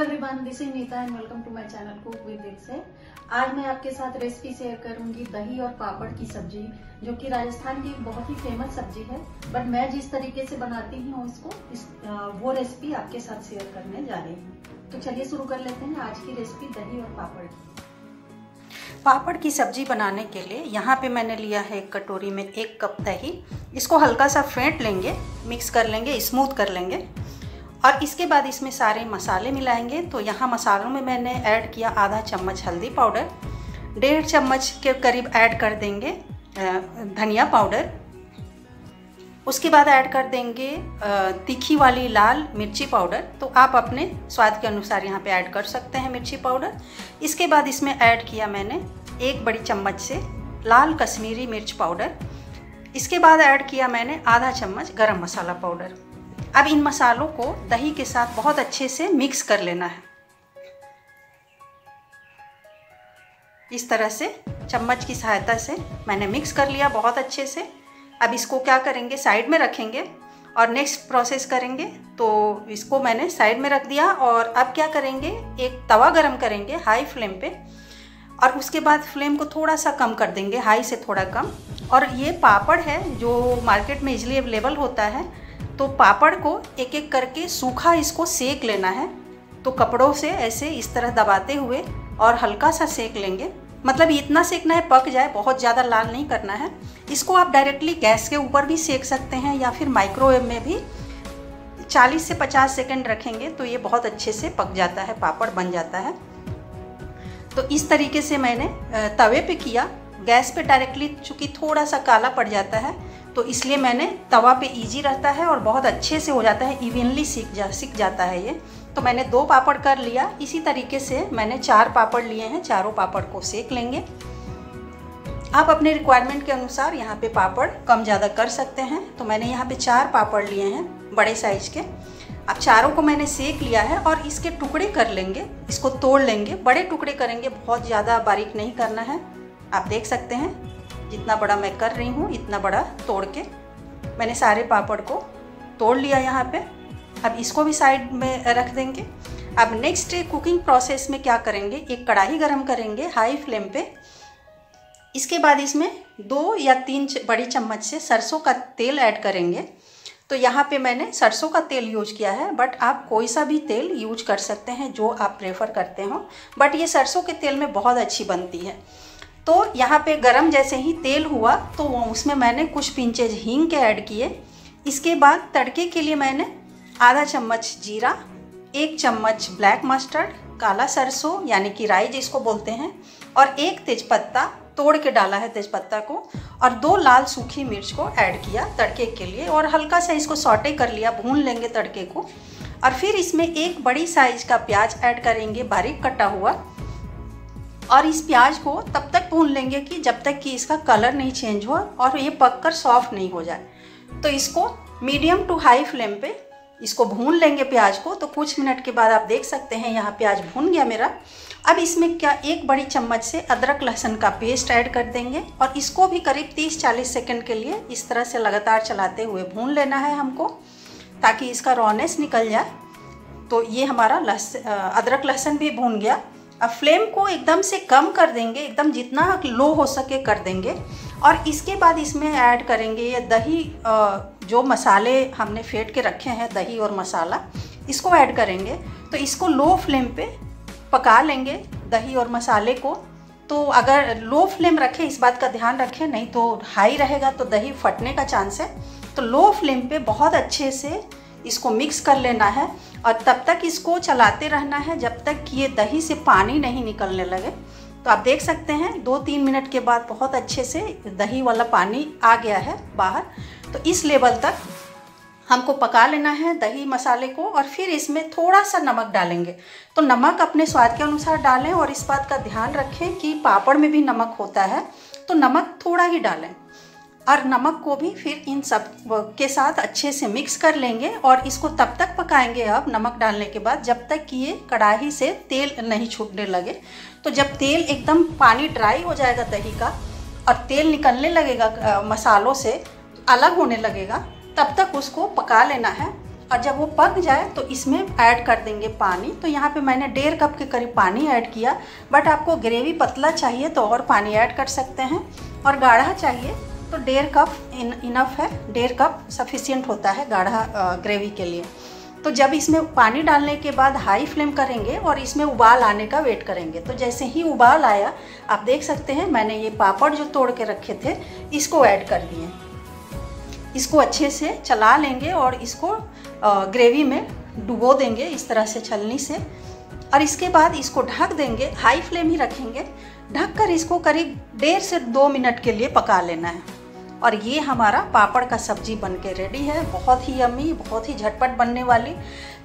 Hello everyone, this is Neeta and welcome to my channel cook with Dilse. आज मैं आपके साथ रेसिपी शेयर करूंगी दही और पापड़ की सब्जी, जो कि राजस्थान की बहुत ही फेमस सब्जी है। बट मैं जिस तरीके से बनाती हूँ उसको वो रेसिपी आपके साथ शेयर करने जा रही हूँ। तो चलिए शुरू कर लेते हैं आज की रेसिपी दही और पापड़ की। पापड़ की सब्जी बनाने के लिए यहाँ पे मैंने लिया है एक कटोरी में 1 कप दही। इसको हल्का सा फेंट लेंगे, मिक्स कर लेंगे, स्मूथ कर लेंगे और इसके बाद इसमें सारे मसाले मिलाएंगे। तो यहाँ मसालों में मैंने ऐड किया आधा चम्मच हल्दी पाउडर, 1.5 चम्मच के करीब ऐड कर देंगे धनिया पाउडर। उसके बाद ऐड कर देंगे तीखी वाली लाल मिर्ची पाउडर, तो आप अपने स्वाद के अनुसार यहाँ पे ऐड कर सकते हैं मिर्ची पाउडर। इसके बाद इसमें ऐड किया मैंने 1 बड़ी चम्मच से लाल कश्मीरी मिर्च पाउडर। इसके बाद ऐड किया मैंने आधा चम्मच गरम मसाला पाउडर। अब इन मसालों को दही के साथ बहुत अच्छे से मिक्स कर लेना है। इस तरह से चम्मच की सहायता से मैंने मिक्स कर लिया बहुत अच्छे से। अब इसको क्या करेंगे, साइड में रखेंगे और नेक्स्ट प्रोसेस करेंगे। तो इसको मैंने साइड में रख दिया और अब क्या करेंगे, एक तवा गरम करेंगे हाई फ्लेम पे और उसके बाद फ्लेम को थोड़ा सा कम कर देंगे, हाई से थोड़ा कम। और ये पापड़ है जो मार्केट में इजीली अवेलेबल होता है। तो पापड़ को एक एक करके सूखा इसको सेक लेना है। तो कपड़ों से ऐसे इस तरह दबाते हुए और हल्का सा सेक लेंगे, मतलब इतना सेकना है पक जाए, बहुत ज़्यादा लाल नहीं करना है। इसको आप डायरेक्टली गैस के ऊपर भी सेक सकते हैं या फिर माइक्रोवेव में भी 40 से 50 सेकंड रखेंगे तो ये बहुत अच्छे से पक जाता है, पापड़ बन जाता है। तो इस तरीके से मैंने तवे पे किया, गैस पे डायरेक्टली चूँकि थोड़ा सा काला पड़ जाता है तो इसलिए मैंने तवा पे ईजी रहता है और बहुत अच्छे से हो जाता है, इवनली सीख जाता है ये। तो मैंने 2 पापड़ कर लिया। इसी तरीके से मैंने 4 पापड़ लिए हैं, चारों पापड़ को सेक लेंगे। आप अपने रिक्वायरमेंट के अनुसार यहाँ पे पापड़ कम ज़्यादा कर सकते हैं। तो मैंने यहाँ पे 4 पापड़ लिए हैं बड़े साइज़ के। अब चारों को मैंने सेक लिया है और इसके टुकड़े कर लेंगे, इसको तोड़ लेंगे, बड़े टुकड़े करेंगे, बहुत ज़्यादा बारीक नहीं करना है। आप देख सकते हैं जितना बड़ा मैं कर रही हूँ इतना बड़ा तोड़ के मैंने सारे पापड़ को तोड़ लिया यहाँ पर। अब इसको भी साइड में रख देंगे। अब नेक्स्ट कुकिंग प्रोसेस में क्या करेंगे, एक कढ़ाई गरम करेंगे हाई फ्लेम पे। इसके बाद इसमें 2 या 3 बड़ी चम्मच से सरसों का तेल ऐड करेंगे। तो यहाँ पे मैंने सरसों का तेल यूज किया है, बट आप कोई सा भी तेल यूज कर सकते हैं जो आप प्रेफर करते हो, बट ये सरसों के तेल में बहुत अच्छी बनती है। तो यहाँ पे गरम जैसे ही तेल हुआ तो उसमें मैंने कुछ पिंचेज हींग के ऐड किए। इसके बाद तड़के के लिए मैंने आधा चम्मच जीरा, 1 चम्मच ब्लैक मस्टर्ड, काला सरसों यानी कि राई जिसको बोलते हैं, और 1 तेज़पत्ता तोड़ के डाला है तेज़पत्ता को, और 2 लाल सूखी मिर्च को ऐड किया तड़के के लिए और हल्का सा इसको सॉटे कर लिया, भून लेंगे तड़के को। और फिर इसमें 1 बड़ी साइज़ का प्याज ऐड करेंगे बारीक कटा हुआ, और इस प्याज को तब तक भून लेंगे कि जब तक कि इसका कलर नहीं चेंज हो और ये पककर सॉफ्ट नहीं हो जाए। तो इसको मीडियम टू हाई फ्लेम पे इसको भून लेंगे प्याज को। तो कुछ मिनट के बाद आप देख सकते हैं यहाँ प्याज भून गया मेरा। अब इसमें क्या 1 बड़ी चम्मच से अदरक लहसुन का पेस्ट ऐड कर देंगे और इसको भी करीब 30-40 सेकंड के लिए इस तरह से लगातार चलाते हुए भून लेना है हमको, ताकि इसका रॉनेस निकल जाए। तो ये हमारा अदरक लहसुन भी भून गया। अब फ्लेम को एकदम से कम कर देंगे, एकदम जितना लो हो सके कर देंगे। और इसके बाद इसमें ऐड करेंगे ये दही, जो मसाले हमने फेंट के रखे हैं दही और मसाला, इसको ऐड करेंगे। तो इसको लो फ्लेम पे पका लेंगे दही और मसाले को। तो अगर लो फ्लेम रखें इस बात का ध्यान रखें, नहीं तो हाई रहेगा तो दही फटने का चांस है। तो लो फ्लेम पे बहुत अच्छे से इसको मिक्स कर लेना है और तब तक इसको चलाते रहना है जब तक ये दही से पानी नहीं निकलने लगे। तो आप देख सकते हैं 2-3 मिनट के बाद बहुत अच्छे से दही वाला पानी आ गया है बाहर। तो इस लेवल तक हमको पका लेना है दही मसाले को। और फिर इसमें थोड़ा सा नमक डालेंगे, तो नमक अपने स्वाद के अनुसार डालें और इस बात का ध्यान रखें कि पापड़ में भी नमक होता है तो नमक थोड़ा ही डालें। और नमक को भी फिर इन सब के साथ अच्छे से मिक्स कर लेंगे और इसको तब तक पकाएंगे अब नमक डालने के बाद जब तक कि ये कढ़ाई से तेल नहीं छूटने लगे। तो जब तेल एकदम पानी ड्राई हो जाएगा दही का और तेल निकलने लगेगा मसालों से अलग होने लगेगा, तब तक उसको पका लेना है। और जब वो पक जाए तो इसमें ऐड कर देंगे पानी। तो यहाँ पे मैंने 1.5 कप के करीब पानी ऐड किया, बट आपको ग्रेवी पतला चाहिए तो और पानी ऐड कर सकते हैं, और गाढ़ा चाहिए तो 1.5 कप इनफ है, 1.5 कप सफिशिएंट होता है गाढ़ा ग्रेवी के लिए। तो जब इसमें पानी डालने के बाद हाई फ्लेम करेंगे और इसमें उबाल आने का वेट करेंगे। तो जैसे ही उबाल आया, आप देख सकते हैं मैंने ये पापड़ जो तोड़ के रखे थे इसको ऐड कर दिए। इसको अच्छे से चला लेंगे और इसको ग्रेवी में डुबो देंगे इस तरह से छलनी से, और इसके बाद इसको ढक देंगे, हाई फ्लेम ही रखेंगे। ढक कर इसको करीब 1.5 से 2 मिनट के लिए पका लेना है। और ये हमारा पापड़ का सब्जी बनके रेडी है। बहुत ही यम्मी, बहुत ही झटपट बनने वाली।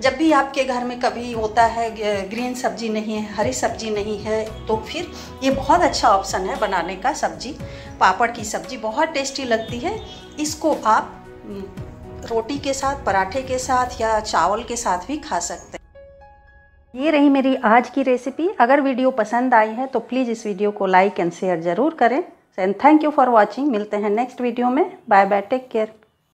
जब भी आपके घर में कभी होता है ग्रीन सब्जी नहीं है, हरी सब्जी नहीं है, तो फिर ये बहुत अच्छा ऑप्शन है बनाने का सब्जी। पापड़ की सब्जी बहुत टेस्टी लगती है। इसको आप रोटी के साथ, पराठे के साथ या चावल के साथ भी खा सकते हैं। ये रही मेरी आज की रेसिपी। अगर वीडियो पसंद आई है तो प्लीज़ इस वीडियो को लाइक एंड शेयर ज़रूर करें। And thank you for watching. मिलते हैं नेक्स्ट वीडियो में। Bye bye, take care.